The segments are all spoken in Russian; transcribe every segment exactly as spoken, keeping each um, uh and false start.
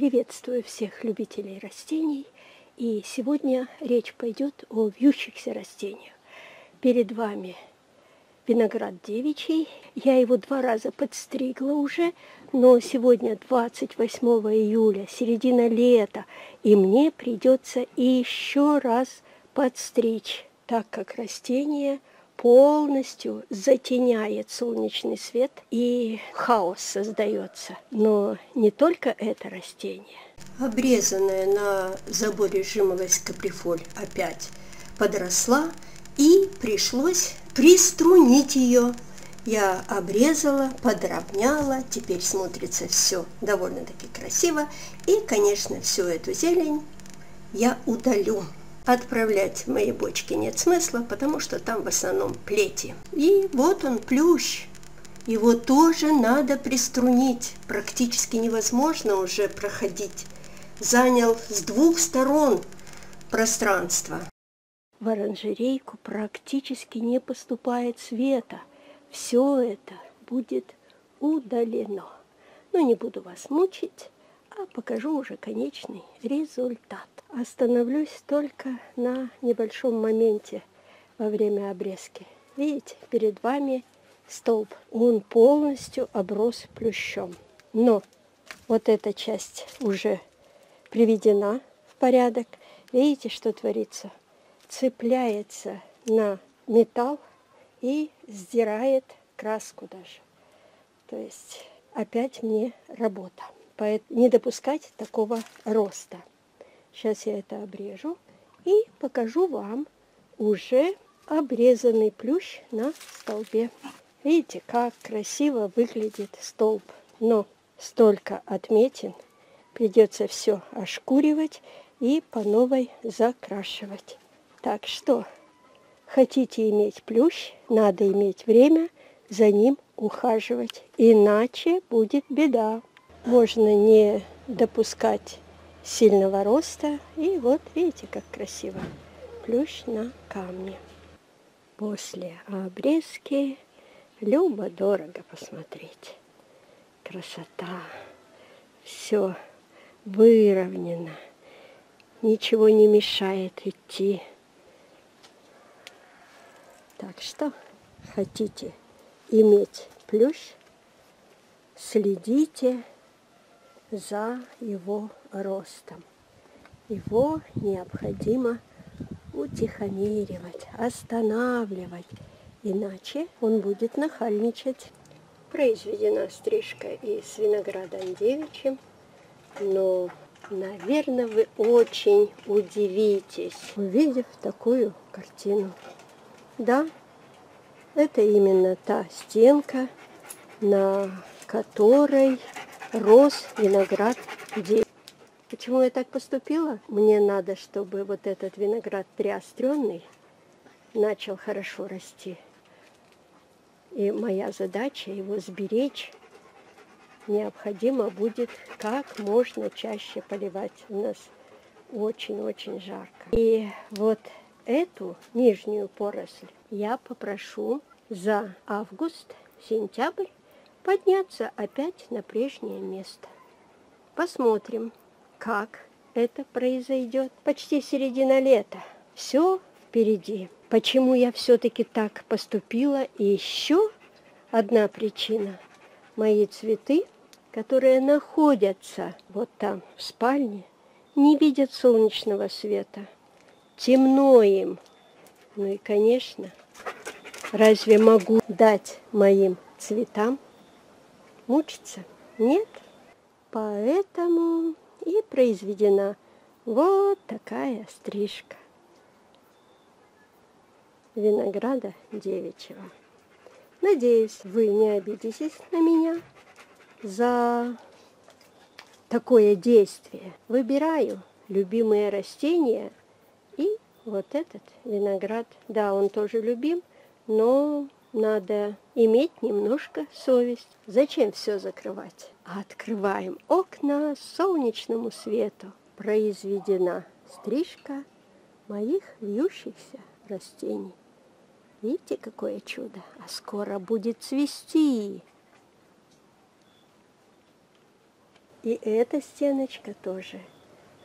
Приветствую всех любителей растений, и сегодня речь пойдет о вьющихся растениях. Перед вами виноград девичий. Я его два раза подстригла уже, но сегодня двадцать восьмое июля, середина лета, и мне придется еще раз подстричь, так как растение полностью затеняет солнечный свет и хаос создается. Но не только это растение. Обрезанная на заборе жимолость каприфоль опять подросла, и пришлось приструнить ее. Я обрезала, подровняла, теперь смотрится все довольно-таки красиво. И, конечно, всю эту зелень я удалю. Отправлять в мои бочки нет смысла, потому что там в основном плети. И вот он, плющ. Его тоже надо приструнить. Практически невозможно уже проходить. Занял с двух сторон пространство. В оранжерейку практически не поступает света. Все это будет удалено. Но не буду вас мучить, а покажу уже конечный результат. Остановлюсь только на небольшом моменте во время обрезки. Видите, перед вами столб. Он полностью оброс плющом. Но вот эта часть уже приведена в порядок. Видите, что творится? Цепляется на металл и сдирает краску даже. То есть опять мне работа. Поэтому не допускать такого роста. Сейчас я это обрежу и покажу вам уже обрезанный плющ на столбе. Видите, как красиво выглядит столб. Но столько отметин, придется все ошкуривать и по новой закрашивать. Так что, хотите иметь плющ, надо иметь время за ним ухаживать. Иначе будет беда. Можно не допускать сильного роста. И вот видите, как красиво. Плющ на камне. После обрезки любо-дорого посмотреть. Красота. Все выровнено. Ничего не мешает идти. Так что, хотите иметь плющ, следите за его ростом. Его необходимо утихомиривать, останавливать, иначе он будет нахальничать. Произведена стрижка и с виноградом девичьим, но, наверное, вы очень удивитесь, увидев такую картину. Да, это именно та стенка, на которой рос виноград девичий. Почему я так поступила? Мне надо, чтобы вот этот виноград приостренный начал хорошо расти. И моя задача его сберечь. Необходимо будет как можно чаще поливать. У нас очень-очень жарко. И вот эту нижнюю поросль я попрошу за август-сентябрь подняться опять на прежнее место. Посмотрим, как это произойдет. Почти середина лета. Все впереди. Почему я все-таки так поступила? И еще одна причина. Мои цветы, которые находятся вот там, в спальне, не видят солнечного света. Темно им. Ну и, конечно, разве могу дать моим цветам мучиться? Нет. Поэтому и произведена вот такая стрижка винограда девичьего. Надеюсь, вы не обидитесь на меня за такое действие. Выбираю любимые растения, и вот этот виноград, да, он тоже любим, но надо иметь немножко совесть. Зачем все закрывать? Открываем окна солнечному свету. Произведена стрижка моих вьющихся растений. Видите, какое чудо? А скоро будет цвести. И эта стеночка тоже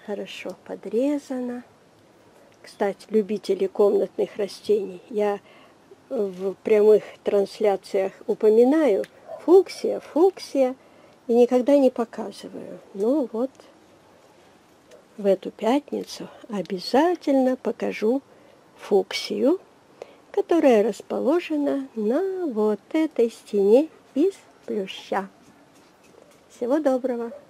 хорошо подрезана. Кстати, любители комнатных растений, я в прямых трансляциях упоминаю фуксия, фуксия, и никогда не показываю. Ну вот, в эту пятницу обязательно покажу фуксию, которая расположена на вот этой стене из плюща. Всего доброго!